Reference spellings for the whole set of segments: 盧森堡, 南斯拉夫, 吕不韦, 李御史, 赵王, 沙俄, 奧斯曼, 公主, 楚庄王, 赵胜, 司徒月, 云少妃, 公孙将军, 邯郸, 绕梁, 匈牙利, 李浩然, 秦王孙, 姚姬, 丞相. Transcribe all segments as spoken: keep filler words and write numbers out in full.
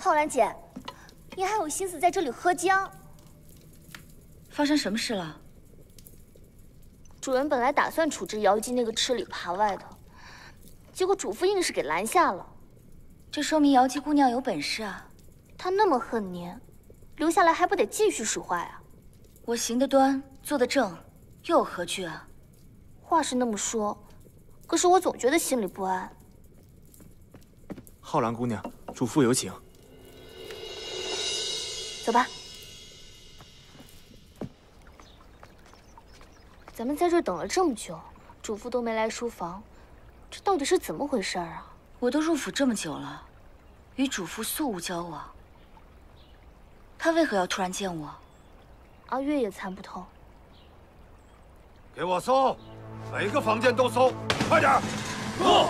浩然姐，你还有心思在这里喝姜？发生什么事了？主人本来打算处置姚姬那个吃里扒外的，结果主父硬是给拦下了。这说明姚姬姑娘有本事啊！她那么恨您，留下来还不得继续使坏啊？我行得端，坐得正，又有何惧啊？话是那么说，可是我总觉得心里不安。浩然姑娘，主父有请。走吧，咱们在这等了这么久，主父都没来书房，这到底是怎么回事啊？我都入府这么久了，与主父素无交往，他为何要突然见我？阿月也参不透。给我搜，每个房间都搜，快点！不。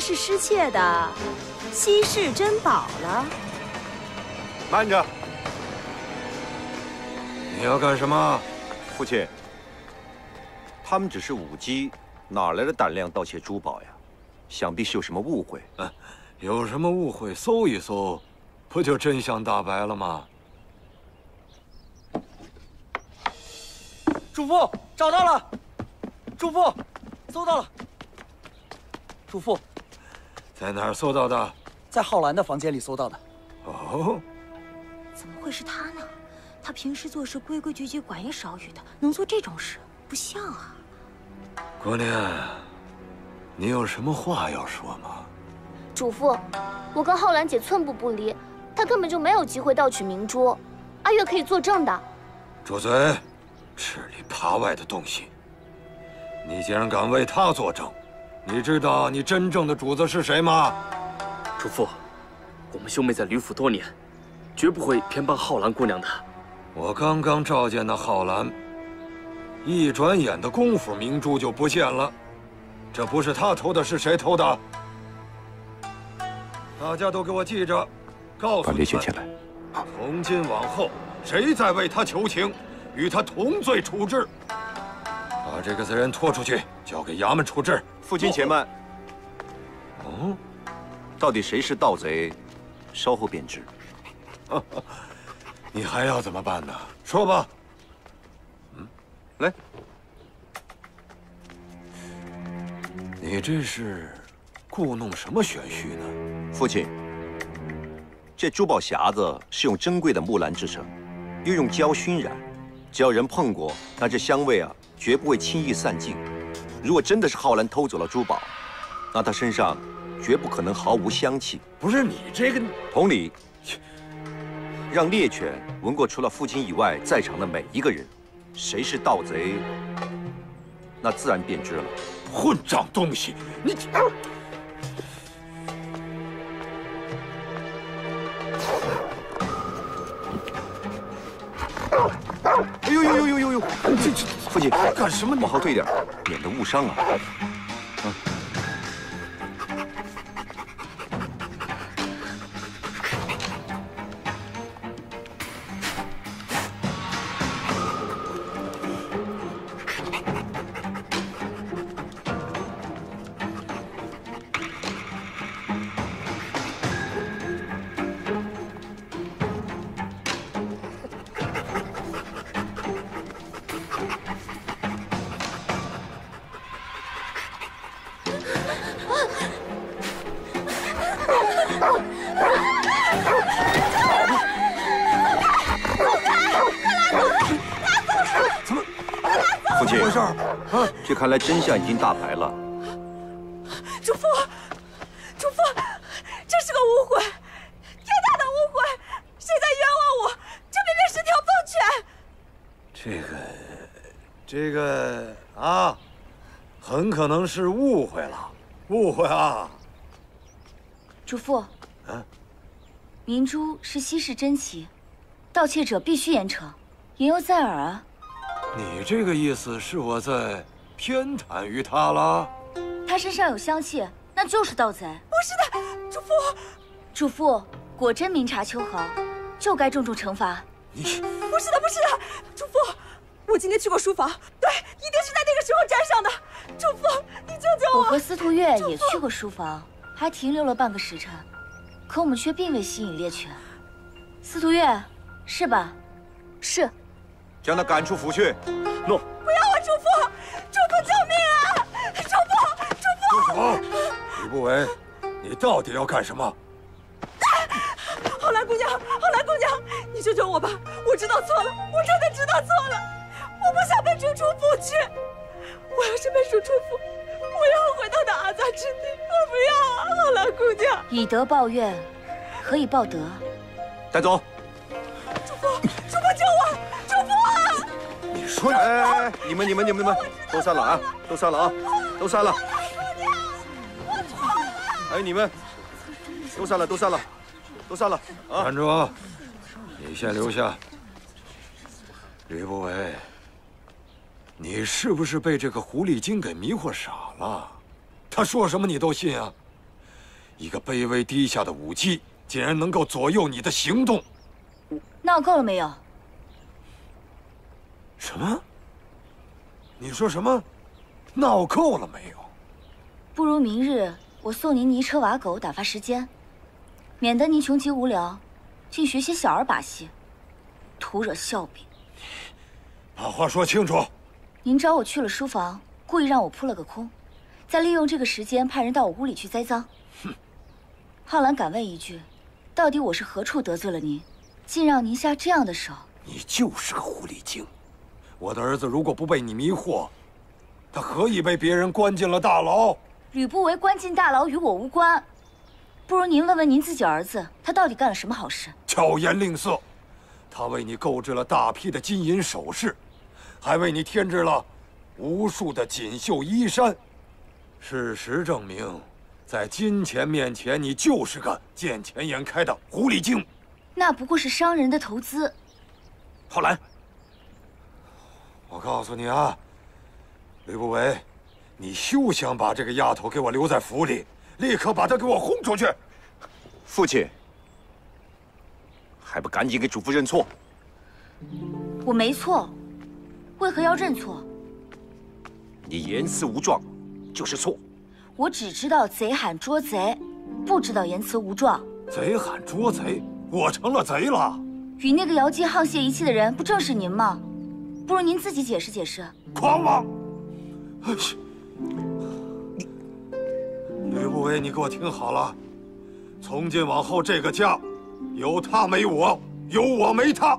是失窃的稀世珍宝了。慢着！你要干什么？父亲，他们只是舞姬，哪来的胆量盗窃珠宝呀？想必是有什么误会。啊，有什么误会？搜一搜，不就真相大白了吗？主父，找到了！主父，搜到了！主父。 在哪儿搜到的？在浩然的房间里搜到的。哦，怎么会是他呢？他平时做事规规矩矩，寡言少语的，能做这种事，不像啊。姑娘，你有什么话要说吗？主父，我跟浩然姐寸步不离，她根本就没有机会盗取明珠，阿月可以作证的。住嘴！吃里扒外的东西！你竟然敢为她作证！ 你知道你真正的主子是谁吗？主父，我们兄妹在吕府多年，绝不会偏帮浩兰姑娘的。我刚刚召见那浩兰，一转眼的功夫，明珠就不见了。这不是他偷的，是谁偷的？大家都给我记着，告诉你们，把李雪请来。从今往后，谁再为他求情，与他同罪处置。把这个贼人拖出去，交给衙门处置。 父亲且慢。哦，到底谁是盗贼，稍后便知。你还要怎么办呢？说吧。嗯，来，你这是故弄什么玄虚呢？父亲，这珠宝匣子是用珍贵的木兰制成，又用胶熏染，只要人碰过，那这香味啊，绝不会轻易散尽。 如果真的是浩然偷走了珠宝，那他身上绝不可能毫无香气。不是你这个，同理，让猎犬闻过除了父亲以外在场的每一个人，谁是盗贼，那自然便知了。混账东西，你！哎呦呦呦呦呦呦！这这。 父亲，干什么？往后退点，免得误伤啊！啊！看来真相已经大白了。主父，主父，这是个误会，天大的误会！谁在冤枉我？这明明是条疯犬。这个，这个啊，很可能是误会了，误会啊！主父，嗯，明珠是稀世珍奇，盗窃者必须严惩，言犹在耳啊。你这个意思是我在偏袒于他啦？他身上有香气，那就是盗贼。不是的，主父。主父果真明察秋毫，就该重重惩罚。你不是的，不是的，主父，我今天去过书房，对，一定是在那个时候沾上的。主父，你救救我！我和司徒月也去过书房，还停留了半个时辰，可我们却并未吸引猎犬。司徒月，是吧？是。 将他赶出府去。诺。不要我，主父！主父，救命啊！主父，主父！住手！吕不韦，你到底要干什么？后来姑娘，后来姑娘，你救救我吧！我知道错了，我真的知道错了，我不想被逐出府去。我要是被逐出府，我要回到那阿扎之地。我不要啊，后来姑娘。以德报怨，何以报德？带走。主父，主父救我！ 说哎，你们你们你们你们都散了啊！都散了啊！都散了！哎，你们都散了，都散了，都散了啊！站住！你先留下。吕不韦，你是不是被这个狐狸精给迷惑傻了？他说什么你都信啊？一个卑微低下的武器，竟然能够左右你的行动。闹够了没有？ 什么？你说什么？闹够了没有？不如明日我送您泥车瓦狗打发时间，免得您穷极无聊，竟学些小儿把戏，徒惹笑柄。把话说清楚。您找我去了书房，故意让我扑了个空，再利用这个时间派人到我屋里去栽赃。哼！浩然敢问一句，到底我是何处得罪了您，竟让您下这样的手？你就是个狐狸精。 我的儿子如果不被你迷惑，他何以被别人关进了大牢？吕不韦关进大牢与我无关，不如您问问您自己儿子，他到底干了什么好事？巧言令色，他为你购置了大批的金银首饰，还为你添置了无数的锦绣衣衫。事实证明，在金钱面前，你就是个见钱眼开的狐狸精。那不过是商人的投资。浩然。 我告诉你啊，吕不韦，你休想把这个丫头给我留在府里，立刻把她给我轰出去！父亲，还不赶紧给主父认错？我没错，为何要认错？你言辞无状，就是错。我只知道贼喊捉贼，不知道言辞无状。贼喊捉贼，我成了贼了？与那个姚姬沆瀣一气的人，不正是您吗？ 不如您自己解释解释。狂妄！吕不韦，你给我听好了，从今往后这个家，有他没我，有我没他，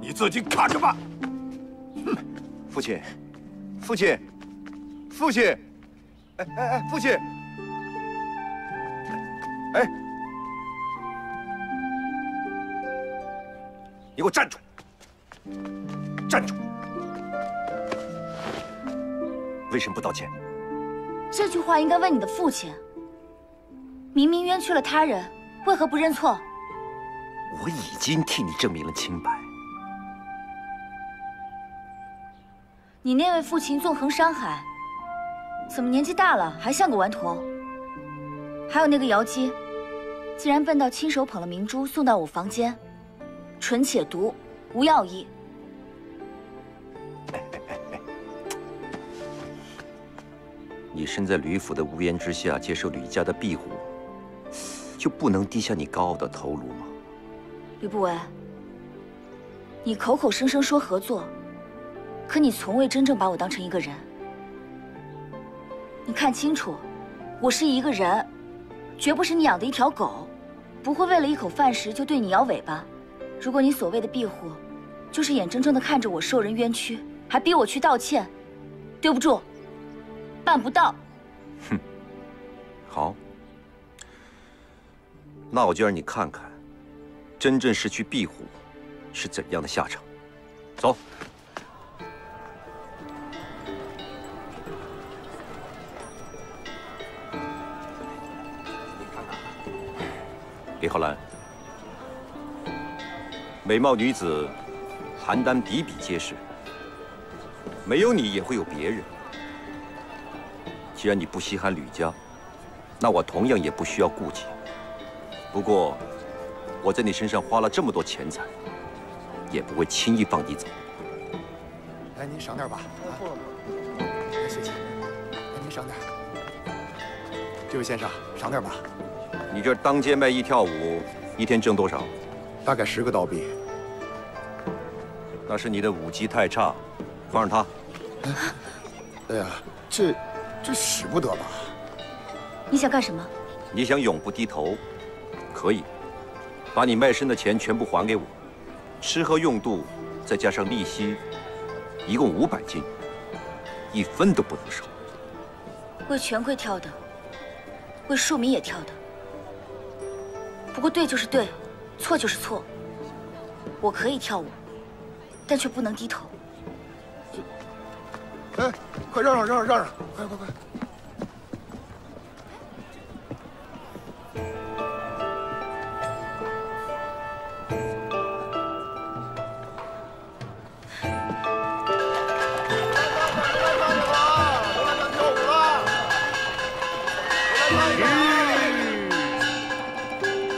你自己看着办。父亲，父亲，父亲，哎哎哎，父亲，哎，你给我站住！站住！ 为什么不道歉？这句话应该问你的父亲。明明冤屈了他人，为何不认错？我已经替你证明了清白。你那位父亲纵横山海，怎么年纪大了还像个顽童？还有那个姚姬，竟然笨到亲手捧了明珠送到我房间，纯且毒，无药医。 你身在吕府的屋檐之下，接受吕家的庇护，就不能低下你高傲的头颅吗？吕不韦，你口口声声说合作，可你从未真正把我当成一个人。你看清楚，我是一个人，绝不是你养的一条狗，不会为了一口饭食就对你摇尾巴。如果你所谓的庇护，就是眼睁睁地看着我受人冤屈，还逼我去道歉，对不住。 办不到。哼，好，那我就让你看看，真正失去庇护是怎样的下场。走。李浩然，美貌女子邯郸比比皆是，没有你也会有别人。既然你不稀罕吕家，那我同样也不需要顾忌。不过，我在你身上花了这么多钱财，也不会轻易放你走。来，您赏点吧。不不不，谢谢。来，您赏点。这位先生，赏点吧。你这当街卖艺跳舞，一天挣多少？大概十个刀币。那是你的舞技太差，放着他。哎呀，这。 这使不得吧！你想干什么？你想永不低头，可以，把你卖身的钱全部还给我，吃喝用度再加上利息，一共五百金，一分都不能少。为权贵跳的，为庶民也跳的。不过对就是对，错就是错。我可以跳舞，但却不能低头。 哎，快让让让让让！快快快！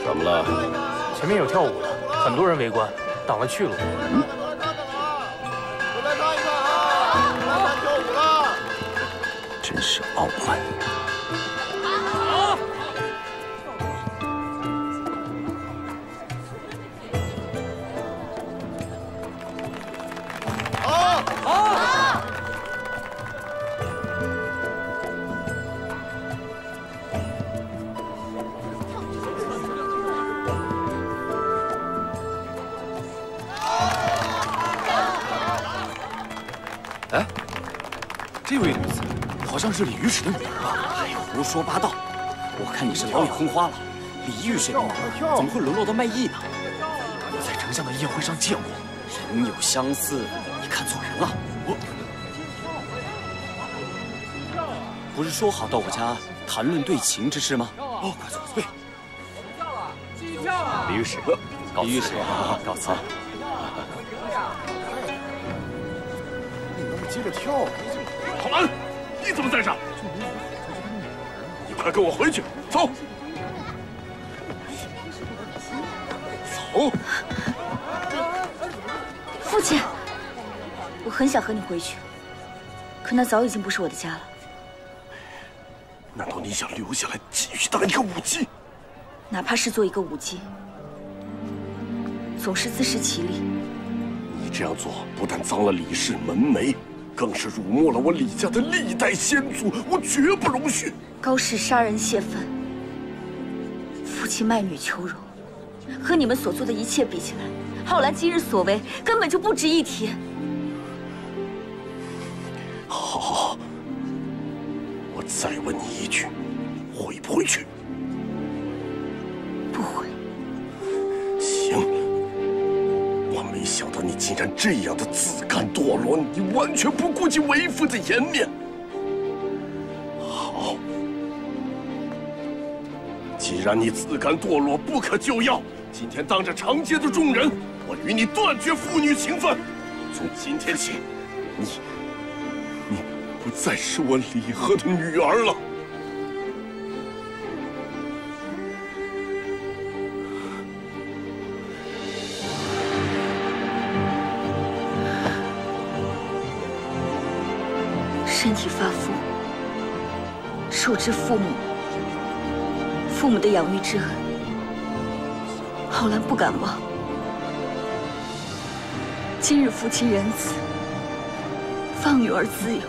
怎么了？前面有跳舞的，很多人围观，挡了去路。嗯 真是傲慢！好，好，哎，这位女子。 好像是李御史的女儿吧？哎，胡说八道！我看你是脑里昏花了。李御史的女儿怎么会沦落到卖艺呢？我在丞相的宴会上见过。人有相似，你看错人了。我不是说好到我家谈论对情之事吗？哦，快坐，对。李御史，李御史，告辞。你们接着跳。好了。 你怎么在这儿？你快跟我回去，走！走！父亲，我很想和你回去，可那早已经不是我的家了。难道你想留下来继续当一个舞姬？哪怕是做一个舞姬，总是自食其力。你这样做不但脏了李氏门楣。 更是辱没了我李家的历代先祖，我绝不容许。高氏杀人泄愤，夫妻卖女求荣，和你们所做的一切比起来，浩然今日所为根本就不值一提。好，好，好，我再问你一句，回不回去？不回。行。 没想到你竟然这样的自甘堕落，你完全不顾及为父的颜面。好，既然你自甘堕落不可救药，今天当着长街的众人，我与你断绝父女情分。从今天起，你，你不再是我李和的女儿了。 身体发肤，受之父母，父母的养育之恩，浩然不敢忘。今日父亲仁慈，放女儿自由，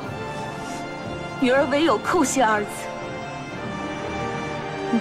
女儿唯有叩谢二字。嗯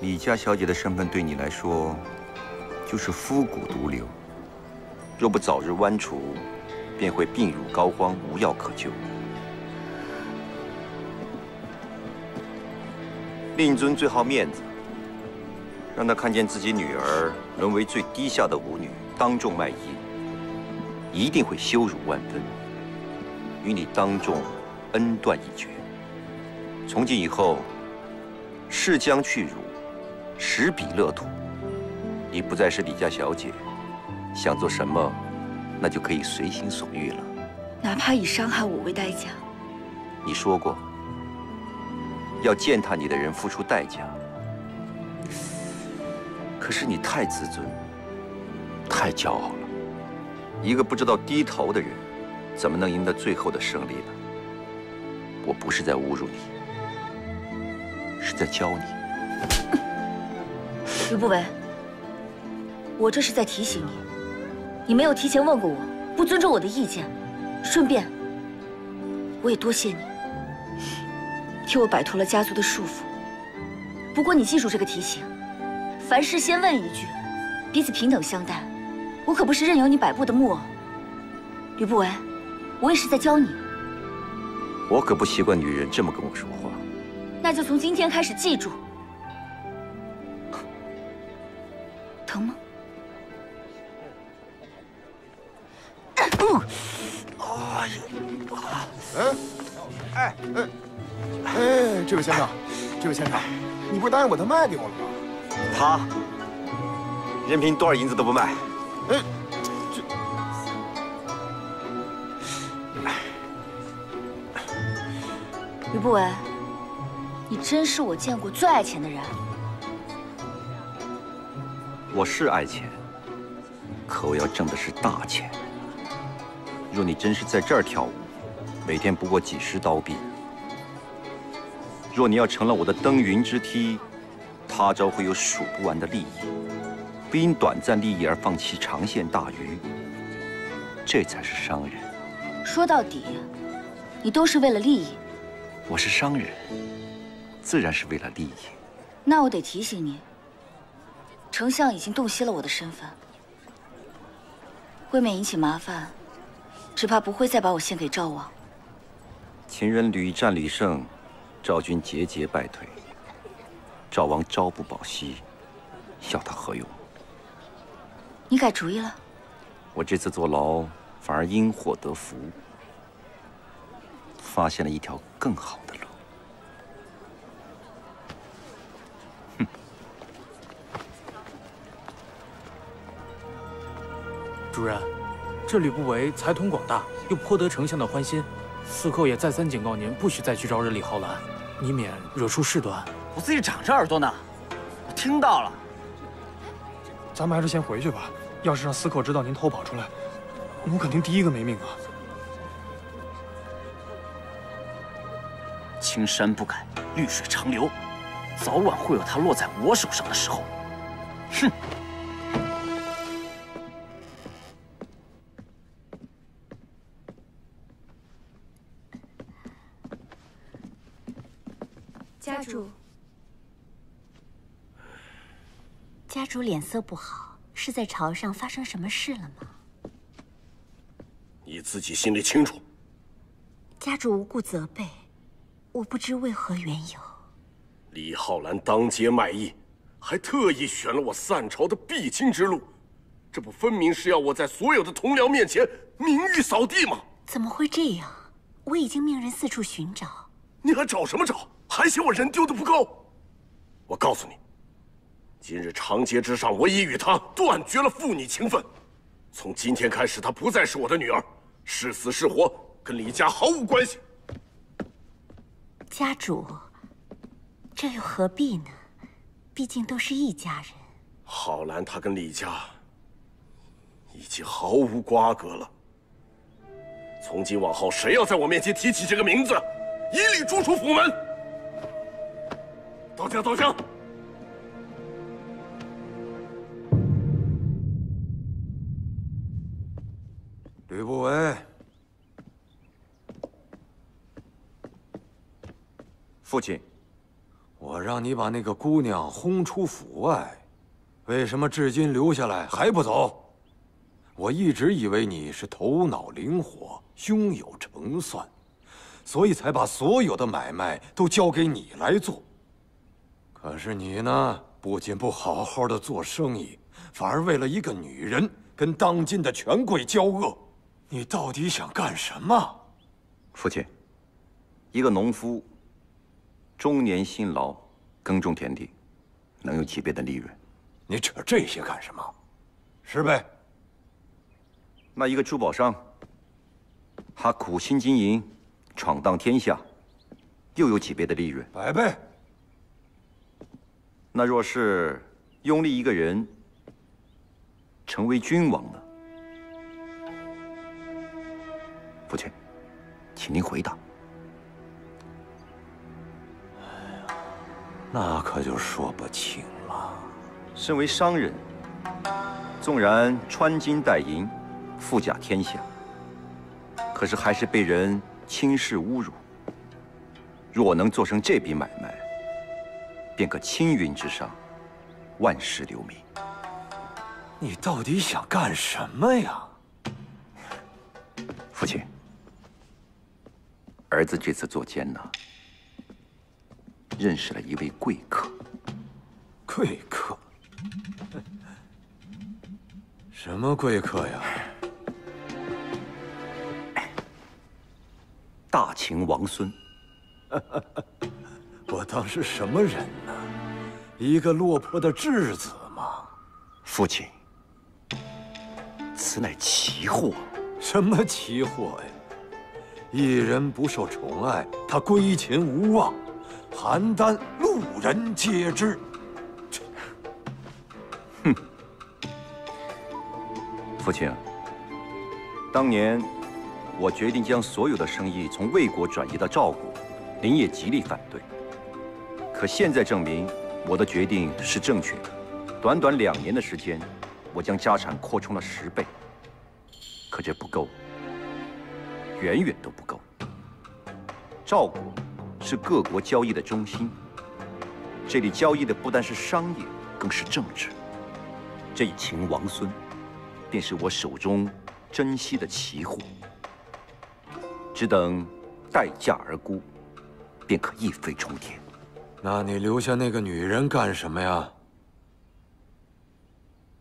李家小姐的身份对你来说，就是肤骨毒瘤，若不早日剜除，便会病入膏肓，无药可救。令尊最好面子，让他看见自己女儿沦为最低下的舞女，当众卖艺，一定会羞辱万分，与你当众恩断义绝。从今以后，誓将去辱，实彼乐土。 你不再是李家小姐，想做什么，那就可以随心所欲了。哪怕以伤害我为代价。你说过，要践踏你的人付出代价。可是你太自尊，太骄傲了。一个不知道低头的人，怎么能赢得最后的胜利呢？我不是在侮辱你，是在教你。吕不韦。 我这是在提醒你，你没有提前问过我，不尊重我的意见。顺便，我也多谢你，替我摆脱了家族的束缚。不过你记住这个提醒，凡事先问一句，彼此平等相待。我可不是任由你摆布的木偶。吕不韦，我也是在教你。我可不习惯女人这么跟我说话。那就从今天开始记住。疼吗？ 嗯，哎哎哎，这位先生，这位先生，你不是答应把它卖给我了吗？他任凭多少银子都不卖。哎，这，吕不韦，你真是我见过最爱钱的人。我是爱钱，可我要挣的是大钱。 若你真是在这儿跳舞，每天不过几十刀币；若你要成了我的登云之梯，他朝会有数不完的利益，不因短暂利益而放弃长线大鱼，这才是商人。说到底，你都是为了利益。我是商人，自然是为了利益。那我得提醒你，丞相已经洞悉了我的身份，未免引起麻烦。 只怕不会再把我献给赵王。秦人屡战屡胜，赵军节节败退。赵王朝不保夕，要他何用？你改主意了？我这次坐牢，反而因祸得福，发现了一条更好的路。哼！主人。 这吕不韦财通广大，又颇得丞相的欢心。司寇也再三警告您，不许再去招惹李浩然，以免惹出事端。我自己长着耳朵呢，我听到了。咱们还是先回去吧。要是让司寇知道您偷跑出来，我肯定第一个没命啊！青山不改，绿水长流，早晚会有他落在我手上的时候。哼！ 家主，家主脸色不好，是在朝上发生什么事了吗？你自己心里清楚。家主无故责备，我不知为何缘由。李浩然当街卖艺，还特意选了我散朝的必经之路，这不分明是要我在所有的同僚面前名誉扫地吗？怎么会这样？我已经命人四处寻找。你还找什么找？ 还嫌我人丢得不够？我告诉你，今日长街之上，我已与她断绝了父女情分。从今天开始，她不再是我的女儿，是死是活跟李家毫无关系。家主，这又何必呢？毕竟都是一家人。浩然他跟李家已经毫无瓜葛了。从今往后，谁要在我面前提起这个名字，一律诛出府门。 到家，到家。吕不韦，父亲，我我让你把那个姑娘轰出府外，为什么至今留下来还不走？我一直以为你是头脑灵活、胸有成算，所以才把所有的买卖都交给你来做。可是你呢，不仅不好好的做生意，反而为了一个女人跟当今的权贵交恶，你到底想干什么？父亲，一个农夫。 中年辛劳，耕种田地，能有几倍的利润？你扯这些干什么？十倍。那一个珠宝商，他苦心经营，闯荡天下，又有几倍的利润？百倍。那若是拥立一个人成为君王呢？父亲，请您回答。 那可就说不清了。身为商人，纵然穿金戴银，富甲天下，可是还是被人轻视侮辱。若能做成这笔买卖，便可青云直上，万世留名。你到底想干什么呀，父亲？儿子这次坐监呢？ 认识了一位贵客，贵客？什么贵客呀？大秦王孙。我当是什么人呢？一个落魄的质子吗？父亲，此乃奇货。什么奇货呀？一人不受宠爱，他归秦无望。 邯郸路人皆知。哼，父亲，当年我决定将所有的生意从魏国转移到赵国，您也极力反对。可现在证明我的决定是正确的。短短两年的时间，我将家产扩充了十倍。可这不够，远远都不够。赵国 是各国交易的中心。这里交易的不单是商业，更是政治。这一秦王孙，便是我手中珍惜的奇货，只等待价而沽，便可一飞冲天。那你留下那个女人干什么呀？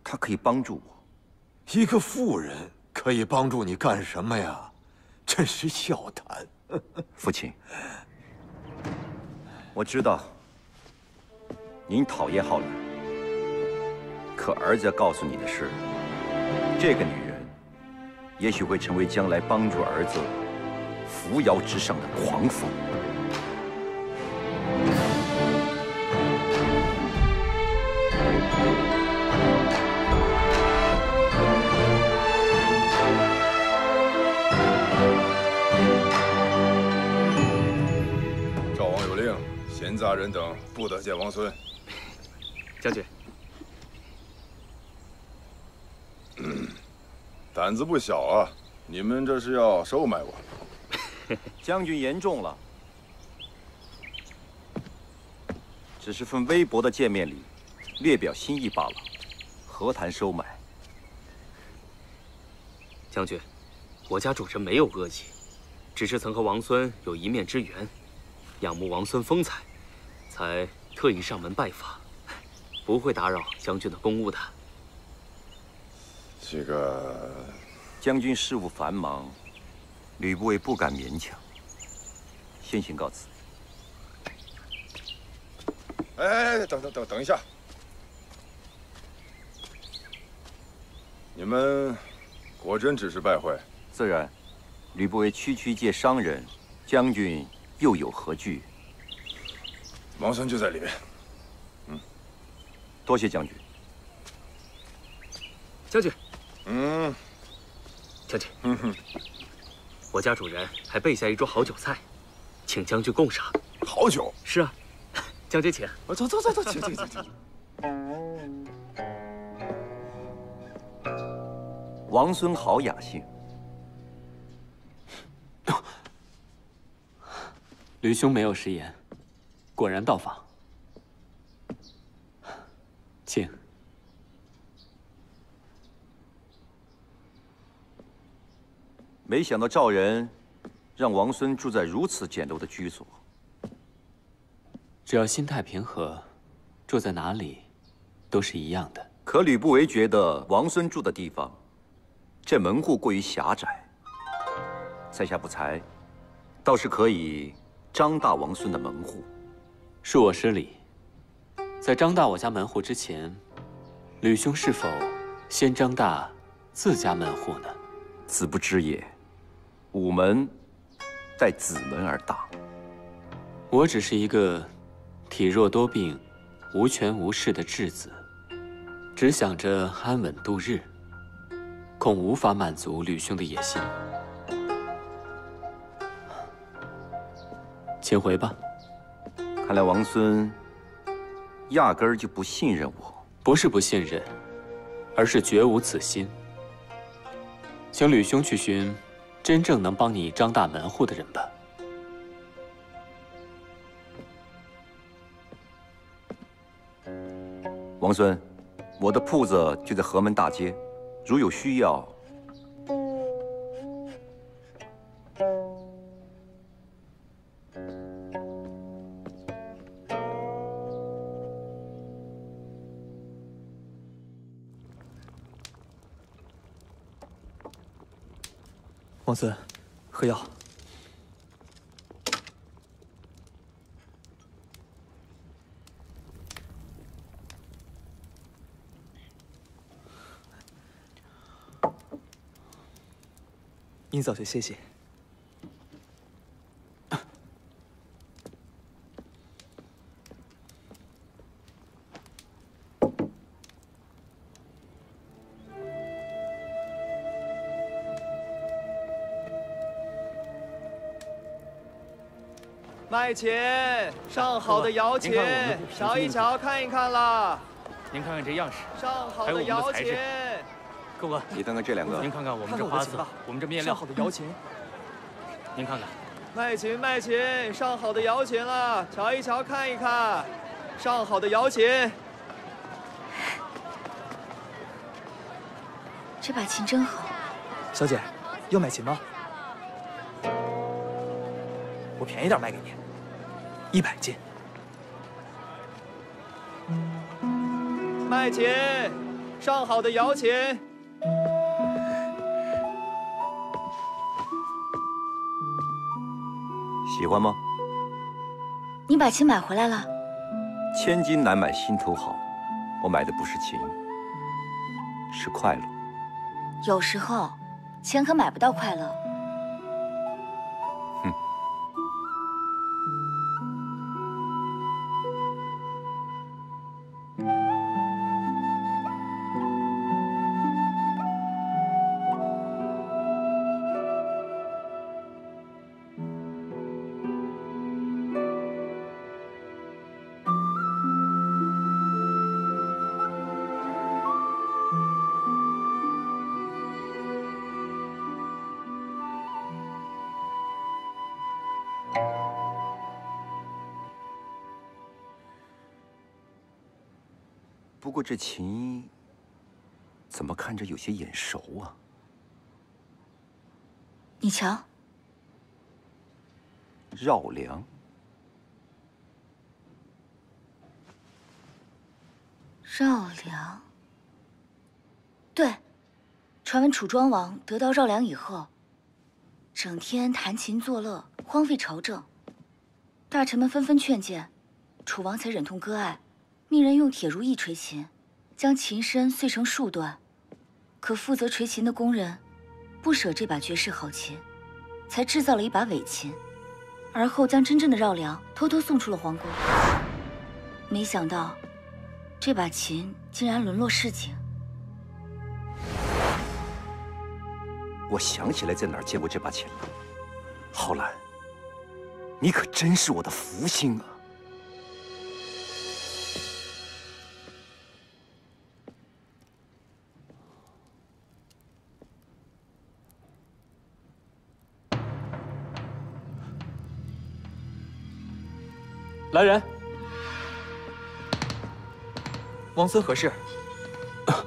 她可以帮助我。一个妇人可以帮助你干什么呀？真是笑谈。父亲。 我知道您讨厌浩然，可儿子要告诉你的是，这个女人也许会成为将来帮助儿子扶摇直上的狂风。赵王有令。 闲杂人等不得见王孙。将军，胆子不小啊！你们这是要收买我？将军言重了。只是份微薄的见面礼，略表心意罢了，何谈收买？将军，我家主人没有恶意，只是曾和王孙有一面之缘，仰慕王孙风采。 才特意上门拜访，不会打扰将军的公务的。这个将军事务繁忙，吕不韦不敢勉强。先行告辞。哎，等等等等一下，你们果真只是拜会？自然，吕不韦区区介商人，将军又有何惧？ 王孙就在里面。嗯，多谢将军。将军，嗯，将军，嗯哼，我家主人还备下一桌好酒菜，请将军共赏。好酒？是啊，将军请。我走走走走，请请请请。王孙好雅兴。吕兄没有食言。 果然到访，请。没想到赵人让王孙住在如此简陋的居所。只要心态平和，住在哪里都是一样的。可吕不韦觉得王孙住的地方，这门户过于狭窄。在下不才，倒是可以张大王孙的门户。恕我失礼。 在张大我家门户之前，吕兄是否先张大自家门户呢？子不知也。午门待子门而大。我只是一个体弱多病、无权无势的质子，只想着安稳度日，恐无法满足吕兄的野心。请回吧。看来王孙 压根儿就不信任我，不是不信任，而是绝无此心。请吕兄去寻真正能帮你张大门户的人吧。王孙，我的铺子就在河门大街，如有需要，王孙，喝药。您早些歇息。卖琴，上好的瑶琴，瞧一瞧，看一看啦。您看看这样式，上好的瑶琴。哥哥，你看看这两个。您看看我们这花色，我们这面料。上好的瑶琴。您看看。卖琴，卖琴，上好的瑶琴啦，瞧一瞧，看一看，上好的瑶琴。这把琴真好。小姐，要买琴吗？ 我便宜点卖给你，一百斤。卖琴，上好的瑶琴。喜欢吗？你把琴买回来了？千金难买心头好，我买的不是琴，是快乐。有时候，钱可买不到快乐。 不过这琴怎么看着有些眼熟啊？你瞧，绕梁。绕梁。对，传闻楚庄王得到绕梁以后，整天弹琴作乐，荒废朝政。大臣们纷纷劝谏，楚王才忍痛割爱。 命人用铁如意锤琴，将琴身碎成数段。可负责锤琴的工人不舍这把绝世好琴，才制造了一把伪琴，而后将真正的绕梁偷偷送出了皇宫。没想到，这把琴竟然沦落市井。我想起来在哪儿见过这把琴了。皓鸾，你可真是我的福星啊！ 来人！王孙何事？啊、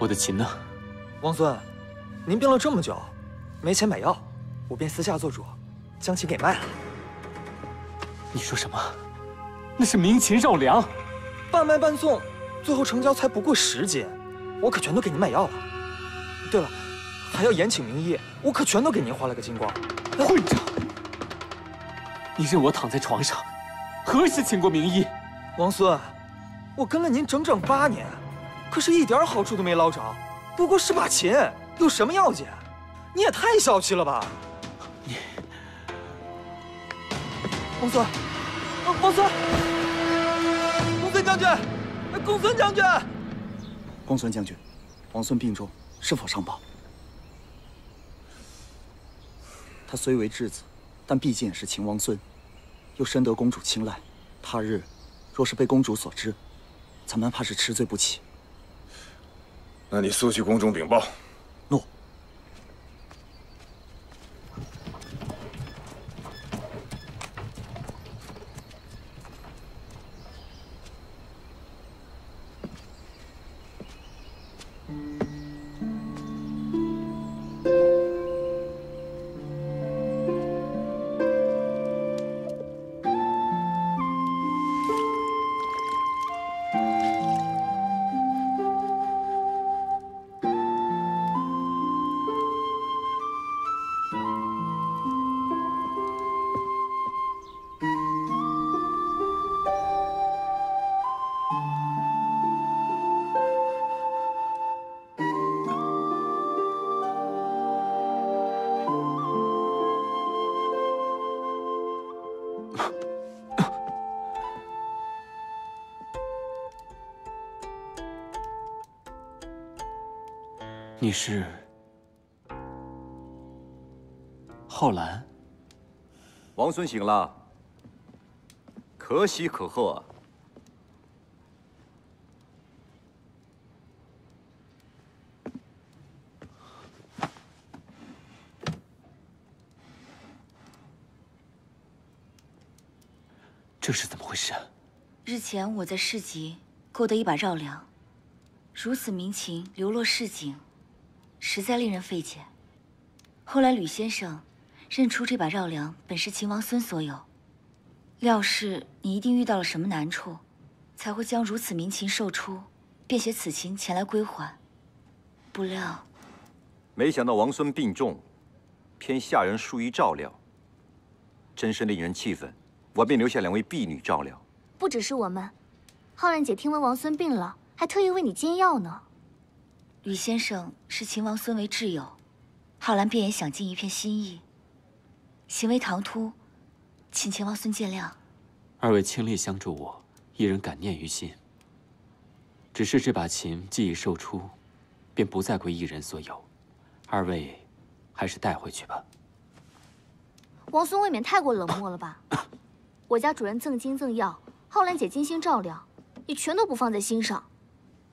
我的琴呢？王孙，您病了这么久，没钱买药，我便私下做主，将琴给卖了。你说什么？那是明琴绕梁，半卖半送，最后成交才不过十斤，我可全都给您买药了。对了，还要延请名医，我可全都给您花了个精光。混账！你任我躺在床上，何时请过名医？王孙，我跟了您整整八年，可是一点好处都没捞着，不过是把琴，有什么要紧？你也太小气了吧！你，王孙，王孙，公孙将军，公孙将军，公孙将军，王孙病重，是否上报？他虽为质子，但毕竟也是秦王孙，又深得公主青睐，他日。 若是被公主所知，咱们怕是吃罪不起。那你速去宫中禀报。诺。你是浩然，王孙醒了，可喜可贺啊！这是怎么回事啊？日前我在市集购得一把绕梁，如此民情流落市井。 实在令人费解。后来吕先生认出这把绕梁本是秦王孙所有，料是你一定遇到了什么难处，才会将如此民情售出，便携此琴前来归还。不料，没想到王孙病重，偏下人疏于照料，真是令人气愤。我便留下两位婢女照料。不只是我们，浩然姐听闻王孙病了，还特意为你煎药呢。 吕先生视秦王孙为挚友，浩然便也想尽一片心意，行为唐突，请秦王孙见谅。二位倾力相助我，一人感念于心。只是这把琴既已售出，便不再归一人所有，二位还是带回去吧。王孙未免太过冷漠了吧？我家主人赠金赠药，浩然姐精心照料，你全都不放在心上，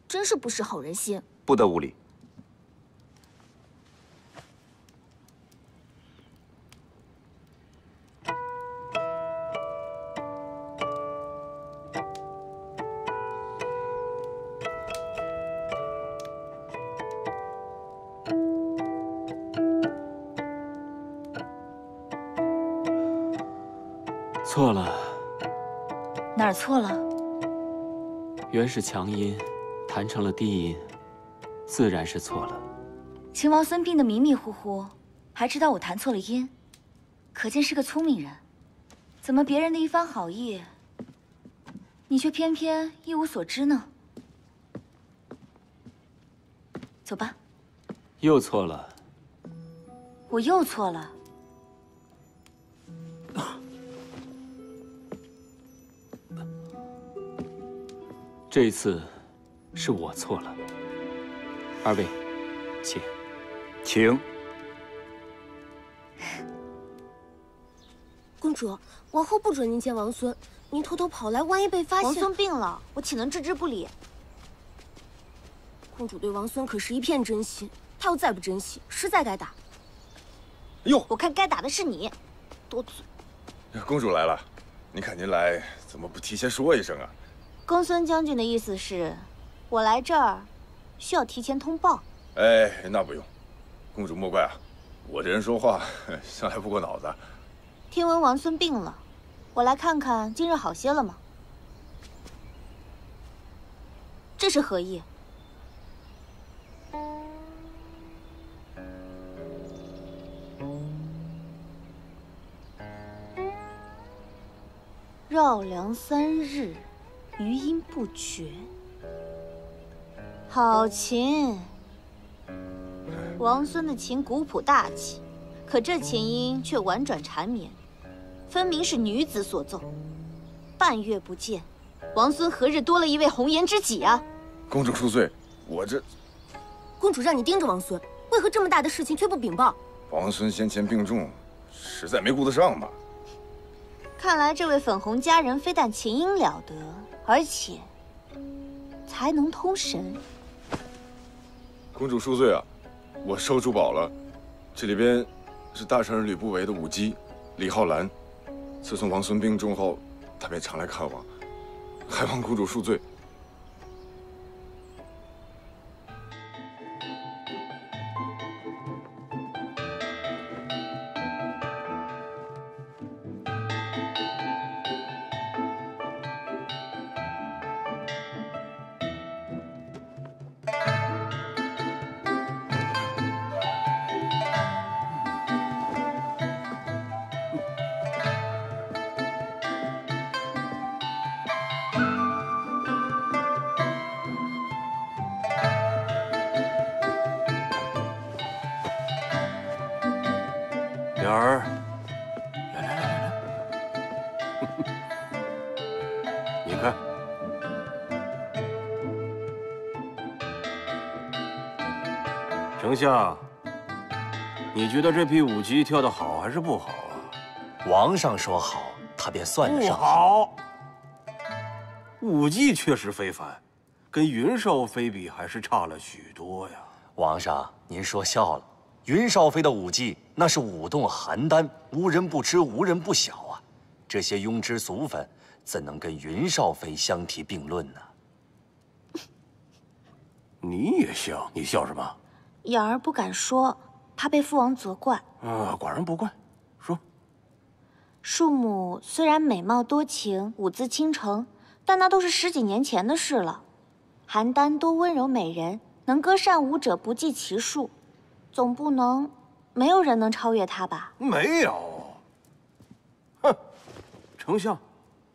真是不识好人心。 不得无礼。错了。哪儿错了？原是强音，弹成了低音。 自然是错了。秦王孙病得迷迷糊糊，还知道我弹错了音，可见是个聪明人。怎么别人的一番好意，你却偏偏一无所知呢？走吧。又错了。我又错了。这次是我错了。 二位，请，请。公主，王后不准您见王孙，您偷偷跑来，万一被发现……王孙病了，我岂能置之不理？公主对王孙可是一片真心，他要再不珍惜，实在该打。哎呦，我看该打的是你，多嘴。公主来了，您看您来，怎么不提前说一声啊？公孙将军的意思是，我来这儿需要提前通报。哎，那不用，公主莫怪啊，我这人说话向来不过脑子。听闻王孙病了，我来看看今日好些了吗？这是何意？ 绕梁三日，余音不绝。好琴！王孙的琴古朴大气，可这琴音却婉转缠绵，分明是女子所奏。半月不见，王孙何日多了一位红颜知己啊？公主恕罪，我这……公主让你盯着王孙，为何这么大的事情却不禀报？王孙先前病重，实在没顾得上吧。 看来这位粉红佳人非但琴音了得，而且才能通神。公主恕罪啊，我收珠宝了。这里边是大善人吕不韦的舞姬李浩兰。自从王孙病重后，她便常来看望，还望公主恕罪。 丞相，你觉得这匹舞姬跳得好还是不好啊？王上说好，他便算得上好。舞技确实非凡，跟云少妃比还是差了许多呀。王上，您说笑了，云少妃的舞技那是舞动邯郸，无人不知，无人不晓啊。这些庸脂俗粉怎能跟云少妃相提并论呢？你也笑？你笑什么？ 雅儿不敢说，怕被父王责怪。啊，寡人不怪。说，庶母虽然美貌多情，舞姿倾城，但那都是十几年前的事了。邯郸多温柔美人，能歌善舞者不计其数，总不能没有人能超越她吧？没有。哼，丞相，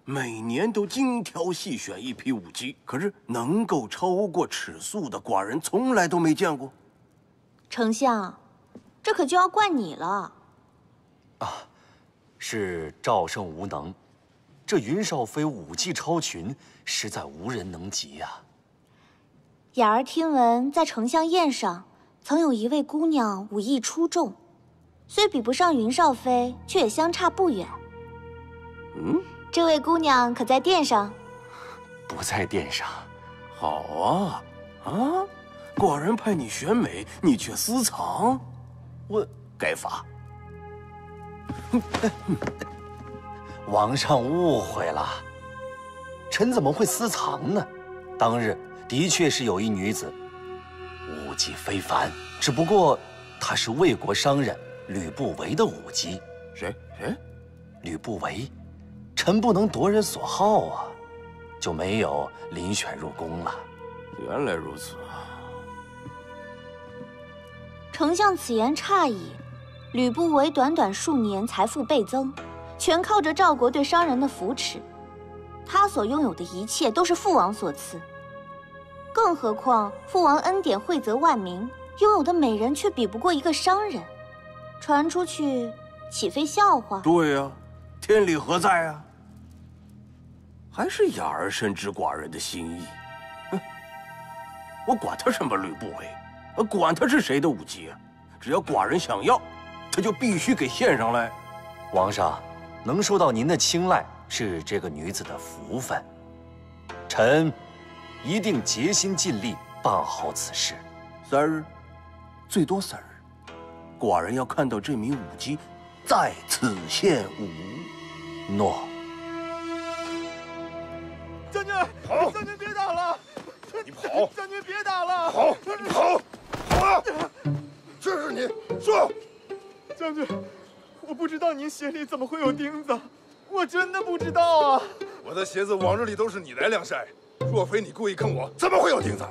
每年都精挑细选一批舞姬，可是能够超过尺素的，寡人从来都没见过。 丞相，这可就要怪你了。啊，是赵胜无能，这云少妃舞技超群，实在无人能及呀、啊。雅儿听闻，在丞相宴上，曾有一位姑娘武艺出众，虽比不上云少妃，却也相差不远。嗯，这位姑娘可在殿上？不在殿上。好啊，啊。 寡人派你选美，你却私藏，我该罚。王上误会了，臣怎么会私藏呢？当日的确是有一女子，舞技非凡，只不过她是魏国商人吕不韦的舞姬。谁谁？吕不韦，臣不能夺人所好啊，就没有遴选入宫了。原来如此啊。 丞相此言差矣，吕不韦短短数年财富倍增，全靠着赵国对商人的扶持。他所拥有的一切都是父王所赐，更何况父王恩典惠泽万民，拥有的美人却比不过一个商人，传出去岂非笑话？对呀、啊，天理何在啊？还是雅儿深知寡人的心意，哼，我管他什么吕不韦。 管他是谁的武器啊，只要寡人想要，他就必须给献上来。王上，能受到您的青睐是这个女子的福分，臣一定竭心尽力办好此事。三日，最多三日，寡人要看到这名舞姬在此献舞。诺。将军好。别打了！好，好，好啊！这是你说，将军，我不知道您鞋里怎么会有钉子，我真的不知道啊！我的鞋子往日里都是你来晾晒，若非你故意坑我，怎么会有钉子？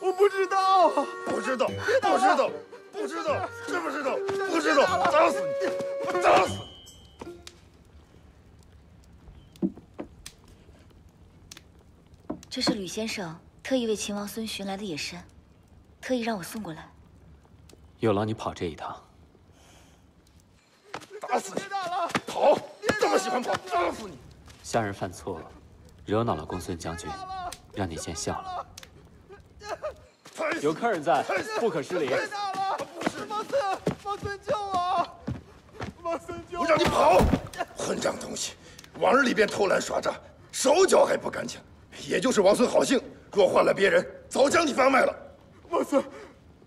我不知道，不知道，不知道，不知道，知不知道？不知道，打死你！我打死你！ 这是吕先生特意为秦王孙寻来的野参，特意让我送过来。有劳你跑这一趟。打死你！跑！这么喜欢跑，打死你！下人犯错，惹恼了公孙将军，让你见笑了。有客人在，不可失礼。别打了！王孙，王孙救我！王孙救我！我让你跑！混账东西，往日里边偷懒耍诈，手脚还不干净。 也就是王孙好性，若换了别人，早将你贩卖了。王孙，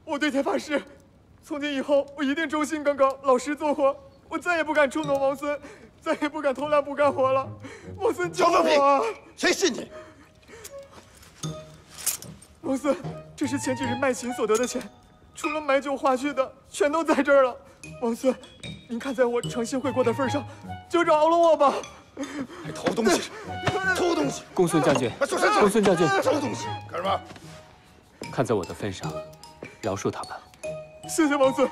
我对天发誓，从今以后我一定忠心耿耿，老实做活，我再也不敢触怒王孙，再也不敢偷懒不干活了。王孙救我啊！谁信你？王孙，这是前几日卖琴所得的钱，除了买酒花去的，全都在这儿了。王孙，您看在我诚心悔过的份上，就饶了我吧。 还偷东西！偷东西！公孙将军，公孙将军，偷东西干什么？看在我的份上，饶恕他吧。谢谢王孙，